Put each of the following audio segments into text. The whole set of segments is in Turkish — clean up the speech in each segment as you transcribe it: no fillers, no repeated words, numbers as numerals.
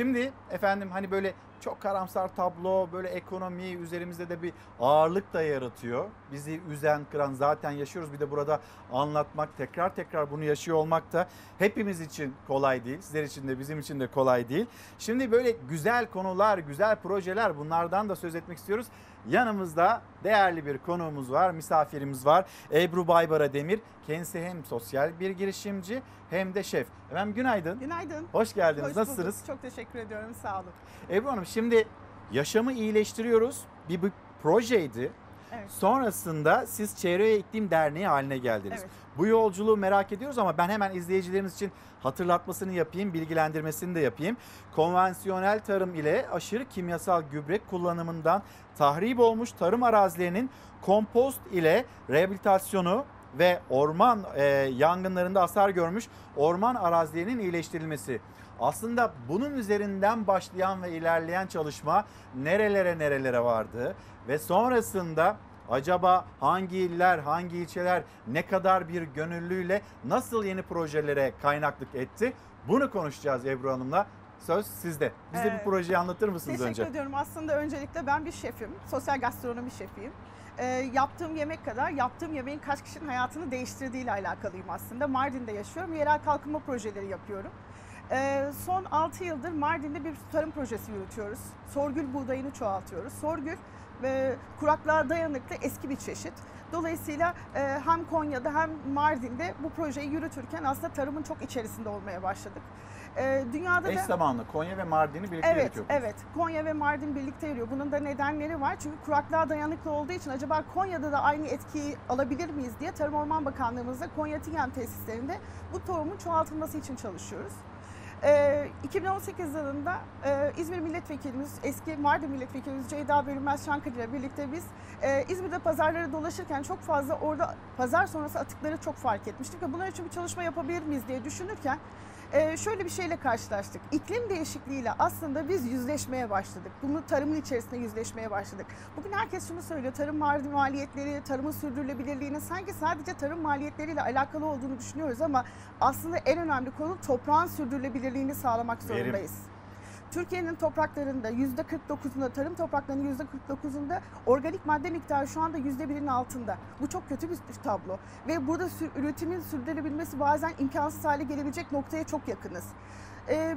Şimdi efendim hani böyle çok karamsar tablo, böyle ekonomi üzerimizde de bir ağırlık da yaratıyor. Bizi üzen, kıran, zaten yaşıyoruz. Bir de burada anlatmak, tekrar tekrar bunu yaşıyor olmak da hepimiz için kolay değil. Sizler için de bizim için de kolay değil. Şimdi böyle güzel konular, güzel projeler, bunlardan da söz etmek istiyoruz. Yanımızda değerli bir konuğumuz var, misafirimiz var. Ebru Baybarademir. Kendisi hem sosyal bir girişimci hem de şef. Efendim günaydın. Günaydın. Hoş geldiniz. Hoş bulduk. Nasılsınız? Çok teşekkür ediyorum. Sağ olun. Ebru Hanım, şimdi yaşamı iyileştiriyoruz. Bir projeydi. Evet. Sonrasında siz Çevre Eğitim Derneği haline geldiniz. Evet. Bu yolculuğu merak ediyoruz ama ben hemen izleyicilerimiz için hatırlatmasını yapayım, bilgilendirmesini de yapayım. Konvansiyonel tarım ile aşırı kimyasal gübre kullanımından tahrip olmuş tarım arazilerinin kompost ile rehabilitasyonu ve orman yangınlarında hasar görmüş orman arazilerinin iyileştirilmesi. Aslında bunun üzerinden başlayan ve ilerleyen çalışma nerelere vardı ve sonrasında acaba hangi iller, hangi ilçeler ne kadar bir gönüllüyle nasıl yeni projelere kaynaklık etti? Bunu konuşacağız Ebru Hanım'la. Söz sizde. Bize bir projeyi anlatır mısınız önce? Teşekkür ediyorum. Aslında öncelikle ben bir şefim. Sosyal gastronomi şefiyim. Yaptığım yemek kadar yaptığım yemeğin kaç kişinin hayatını değiştirdiğiyle alakalıyım aslında. Mardin'de yaşıyorum. Yerel kalkınma projeleri yapıyorum. Son 6 yıldır Mardin'de bir tarım projesi yürütüyoruz. Sorgül buğdayını çoğaltıyoruz. Sorgül kuraklığa dayanıklı eski bir çeşit. Dolayısıyla hem Konya'da hem Mardin'de bu projeyi yürütürken aslında tarımın çok içerisinde olmaya başladık. Dünyada eş zamanlı Konya ve Mardin'i birlikte yürütüyor. Evet, Konya ve Mardin birlikte yürüyor. Bunun da nedenleri var. Çünkü kuraklığa dayanıklı olduğu için acaba Konya'da da aynı etkiyi alabilir miyiz diye Tarım Orman Bakanlığımızda Konya TİGEM tesislerinde bu tohumun çoğaltılması için çalışıyoruz. 2018 yılında İzmir Milletvekilimiz, eski Mardin Milletvekilimiz Ceyda Bölünmez Çankırı ile birlikte biz İzmir'de pazarlara dolaşırken çok fazla orada pazar sonrası atıkları çok fark etmiştik ve bunlar için bir çalışma yapabilir miyiz diye düşünürken şöyle bir şeyle karşılaştık. İklim değişikliğiyle aslında biz yüzleşmeye başladık. Bunu tarımın içerisinde yüzleşmeye başladık. Bugün herkes şunu söylüyor. Tarım maliyetleri, tarımın sürdürülebilirliğinin sanki sadece tarım maliyetleriyle alakalı olduğunu düşünüyoruz ama aslında en önemli konu toprağın sürdürülebilirliğini sağlamak zorundayız. Türkiye'nin topraklarında %49'unda, tarım topraklarının %49'unda organik madde miktarı şu anda %1'in altında. Bu çok kötü bir tablo. Ve burada üretimin sürdürülebilmesi bazen imkansız hale gelebilecek noktaya çok yakınız.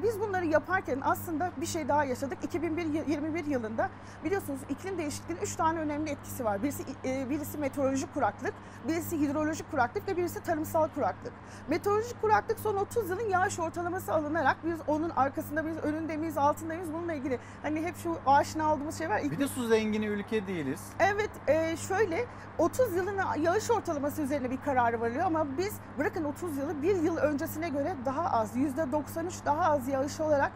Biz bunları yaparken aslında bir şey daha yaşadık. 2021 yılında biliyorsunuz iklim değişikliğinin 3 tane önemli etkisi var. Birisi meteorolojik kuraklık, birisi hidrolojik kuraklık ve birisi tarımsal kuraklık. Meteorolojik kuraklık son 30 yılın yağış ortalaması alınarak biz onun arkasında biz önünde miyiz, altında miyiz bununla ilgili. Hani hep şu aşina olduğumuz şey var. Bir de su zengini ülke değiliz. Evet, şöyle 30 yılın yağış ortalaması üzerine bir kararı varılıyor ama biz bırakın 30 yılı, bir yıl öncesine göre daha az, %93 daha az yağış olarak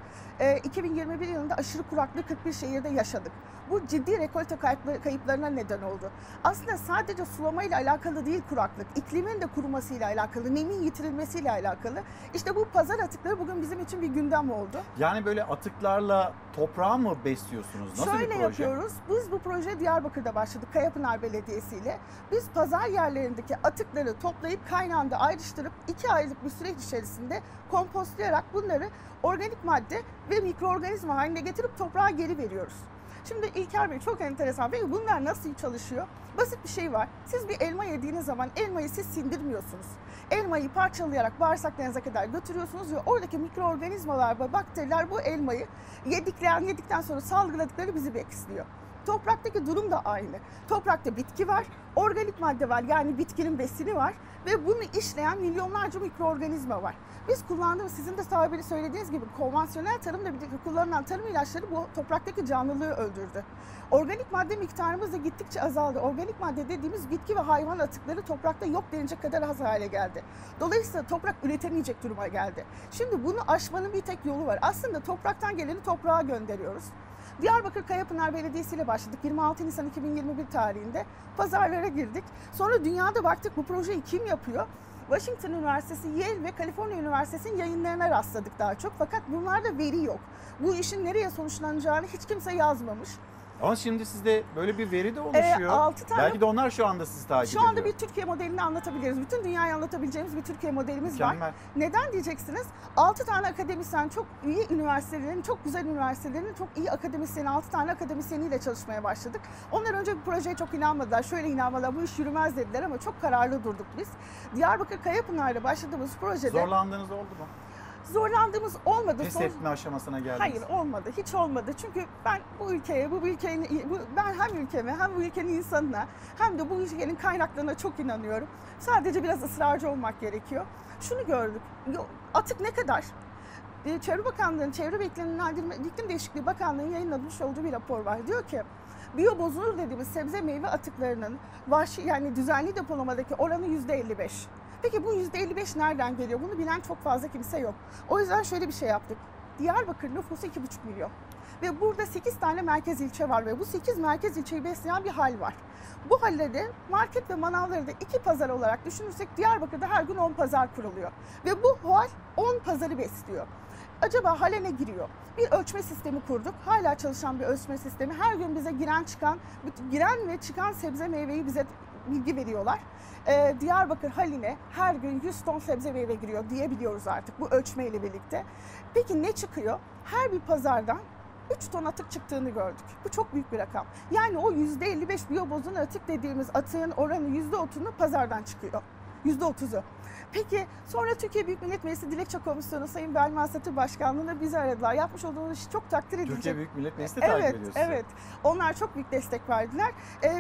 2021 yılında aşırı kuraklık 41 şehirde yaşadık. Bu ciddi rekolte kayıplarına neden oldu. Aslında sadece sulamayla alakalı değil kuraklık, iklimin de kurumasıyla alakalı, nemin yitirilmesiyle alakalı. İşte bu pazar atıkları bugün bizim için bir gündem oldu. Yani böyle atıklarla toprağı mı besliyorsunuz? Nasıl şöyle bir proje? Yapıyoruz, biz bu proje Diyarbakır'da başladık Kayapınar Belediyesi ile. Biz pazar yerlerindeki atıkları toplayıp kaynağında ayrıştırıp 2 aylık bir süreç içerisinde kompostlayarak bunları organik madde ve mikroorganizma haline getirip toprağa geri veriyoruz. Şimdi İlker Bey çok enteresan. Peki bunlar nasıl çalışıyor? Basit bir şey var. Siz bir elma yediğiniz zaman elmayı siz sindirmiyorsunuz. Elmayı parçalayarak bağırsaklarınıza kadar götürüyorsunuz ve oradaki mikroorganizmalar ve bakteriler bu elmayı yedikten sonra salgıladıkları bizi besliyor. Topraktaki durum da aynı. Toprakta bitki var, organik madde var yani bitkinin besini var ve bunu işleyen milyonlarca mikroorganizma var. Biz kullandığımız, sizin de tabiri söylediğiniz gibi konvansiyonel tarımda kullanılan tarım ilaçları bu topraktaki canlılığı öldürdü. Organik madde miktarımız da gittikçe azaldı. Organik madde dediğimiz bitki ve hayvan atıkları toprakta yok denilecek kadar az hale geldi. Dolayısıyla toprak üretemeyecek duruma geldi. Şimdi bunu aşmanın bir tek yolu var. Aslında topraktan geleni toprağa gönderiyoruz. Diyarbakır Kayapınar Belediyesi ile başladık 26 Nisan 2021 tarihinde pazarlara girdik. Sonra dünyada baktık bu projeyi kim yapıyor? Washington Üniversitesi, Yale ve Kaliforniya Üniversitesi'nin yayınlarına rastladık daha çok. Fakat bunlarda veri yok. Bu işin nereye sonuçlanacağını hiç kimse yazmamış. Ama şimdi sizde böyle bir veri de oluşuyor. 6 tane, belki de onlar şu anda sizi takip ediyor. Şu anda bir Türkiye modelini anlatabiliriz. Bütün dünyayı anlatabileceğimiz bir Türkiye modelimiz var. Neden diyeceksiniz? 6 tane akademisyen, çok iyi üniversitelerin, çok güzel üniversitelerin çok iyi akademisyeni, 6 tane akademisyeniyle çalışmaya başladık. Onlar önce bu projeye çok inanmadılar. Şöyle inanmadılar, bu iş yürümez dediler ama çok kararlı durduk biz. Diyarbakır Kayapınar'da başladığımız projede... Zorlandığınız oldu mu? Zorlandığımız olmadı. Pes etme aşamasına geldiniz. Hayır, olmadı. Hiç olmadı. Çünkü ben bu ülkeye, ben hem ülkeme, hem bu ülkenin insanına, hem de bu ülkenin kaynaklarına çok inanıyorum. Sadece biraz ısrarcı olmak gerekiyor. Şunu gördük. Atık ne kadar? Çevre Bakanlığı'nın, Çevre ve İklim Değişikliği Bakanlığı'nın yayınlamış olduğu bir rapor var. Diyor ki, biyobozulur dediğimiz sebze meyve atıklarının vahşi, yani düzenli depolamadaki oranı %55. Peki bu %55 nereden geliyor? Bunu bilen çok fazla kimse yok. O yüzden şöyle bir şey yaptık. Diyarbakır nüfusu 2,5 milyon. Ve burada 8 tane merkez ilçe var ve bu 8 merkez ilçeyi besleyen bir hal var. Bu halde de market ve manavları da 2 pazar olarak düşünürsek Diyarbakır'da her gün 10 pazar kuruluyor. Ve bu hal 10 pazarı besliyor. Acaba hale ne giriyor? Bir ölçme sistemi kurduk. Hala çalışan bir ölçme sistemi. Her gün bize giren ve çıkan sebze meyveyi bize bilgi veriyorlar. Diyarbakır haline her gün 100 ton sebze meyve giriyor diyebiliyoruz artık bu ölçmeyle birlikte. Peki ne çıkıyor? Her bir pazardan 3 ton atık çıktığını gördük. Bu çok büyük bir rakam. Yani o %55 biyobozun atık dediğimiz atığın oranı %30'unu pazardan çıkıyor. %30'u. Peki sonra Türkiye Büyük Millet Meclisi Dilekçe Komisyonu Sayın Belman Satır Başkanlığı'na bizi aradılar. Yapmış olduğumuz işi çok takdir edilecek. Türkiye Büyük Millet Meclisi takip ediyorsunuz. Evet. Onlar çok büyük destek verdiler.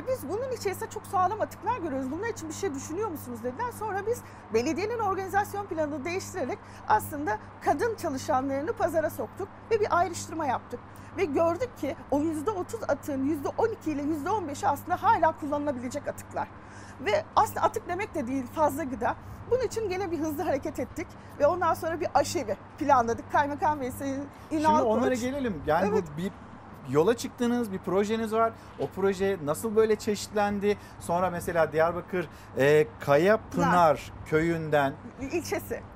Biz bunun içerisinde çok sağlam atıklar görüyoruz. Bunun için bir şey düşünüyor musunuz dediler. Sonra biz belediyenin organizasyon planını değiştirerek aslında kadın çalışanlarını pazara soktuk ve bir ayrıştırma yaptık. Ve gördük ki o %30 atığın %12 ile %15'i aslında hala kullanılabilecek atıklar. Ve aslında atık demek de değil, fazla gıda. Bunun için gene bir hızlı hareket ettik ve ondan sonra bir aşevi planladık. Kaymakam Bey, Sayın İnal Koç. Şimdi onlara gelelim. Yani evet, bu bir yola çıktınız, bir projeniz var. O proje nasıl böyle çeşitlendi? Sonra mesela Diyarbakır Kayapınar köyünden,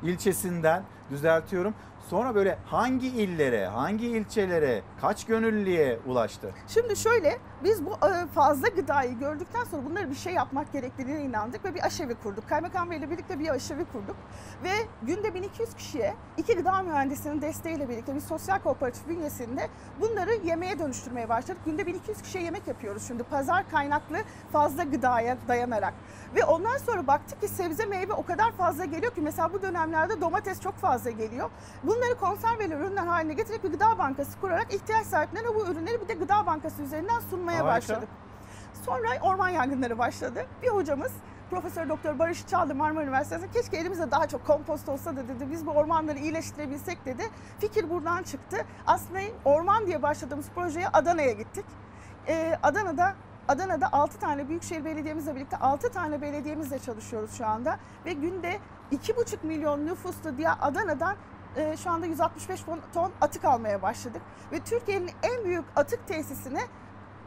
ilçesinden düzeltiyorum. Sonra böyle hangi illere, hangi ilçelere, kaç gönüllüye ulaştı? Şimdi şöyle, biz bu fazla gıdayı gördükten sonra bunları bir şey yapmak gerektiğine inandık ve bir aşevi kurduk. Kaymakam Bey ile birlikte bir aşevi kurduk ve günde 1200 kişiye 2 gıda mühendisinin desteğiyle birlikte bir sosyal kooperatif bünyesinde bunları yemeğe dönüştürmeye başladık. Günde 1200 kişiye yemek yapıyoruz şimdi pazar kaynaklı fazla gıdaya dayanarak. Ve ondan sonra baktık ki sebze meyve o kadar fazla geliyor ki mesela bu dönemlerde domates çok fazla geliyor. Bunları konserveli ürünler haline getirip bir gıda bankası kurarak ihtiyaç sahiplerine bu ürünleri bir de gıda bankası üzerinden sunmaya başladık. Sonra orman yangınları başladı. Bir hocamız, Profesör Doktor Barış Çağlar Marmara Üniversitesi'nde, keşke elimizde daha çok kompost olsa da dedi. Biz bu ormanları iyileştirebilsek dedi. Fikir buradan çıktı. Aslında orman diye başladığımız projeye Adana'ya gittik. Adana'da 6 tane büyükşehir belediyemizle birlikte 6 tane belediyemizle çalışıyoruz şu anda. Ve günde 2,5 milyon nüfuslu diye Adana'dan şu anda 165 ton atık almaya başladık. Ve Türkiye'nin en büyük atık tesisine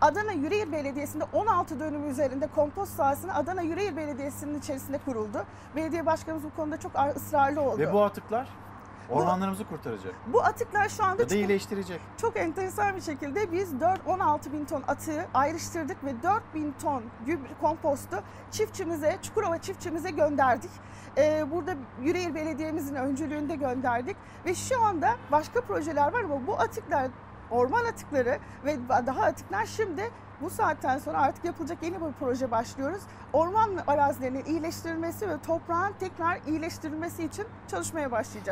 Adana Yüreğir Belediyesi'nde 16 dönümü üzerinde kompost sahasını Adana Yüreğir Belediyesi'nin içerisinde kuruldu. Belediye başkanımız bu konuda çok ısrarlı oldu. Ve bu atıklar ormanlarımızı kurtaracak. Bu atıklar şu anda çok iyileştirecek. Çok enteresan bir şekilde biz 16 bin ton atığı ayrıştırdık ve 4000 ton kompostu çiftçimize, Çukurova çiftçimize gönderdik. Burada Yüreğir Belediye'mizin öncülüğünde gönderdik ve şu anda başka projeler var ama bu atıklar, orman atıkları ve daha atıklar şimdi bu saatten sonra artık yapılacak yeni bir proje başlıyoruz. Orman arazilerinin iyileştirilmesi ve toprağın tekrar iyileştirilmesi için çalışmaya başlayacağız.